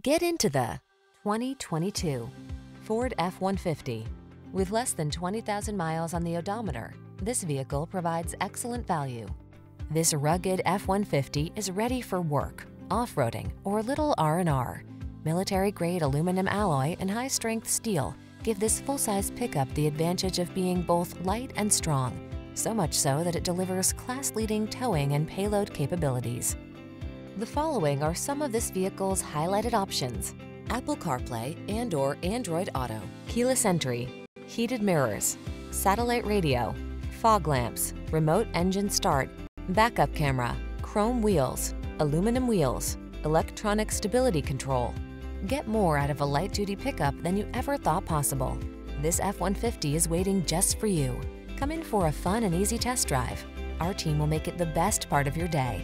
Get into the 2022 Ford F-150. With less than 20,000 miles on the odometer, this vehicle provides excellent value. This rugged F-150 is ready for work, off-roading, or little R&R. Military-grade aluminum alloy and high-strength steel give this full-size pickup the advantage of being both light and strong, so much so that it delivers class-leading towing and payload capabilities. The following are some of this vehicle's highlighted options: Apple CarPlay and/or Android Auto, keyless entry, heated mirrors, satellite radio, fog lamps, remote engine start, backup camera, chrome wheels, aluminum wheels, electronic stability control. Get more out of a light-duty pickup than you ever thought possible. This F-150 is waiting just for you. Come in for a fun and easy test drive. Our team will make it the best part of your day.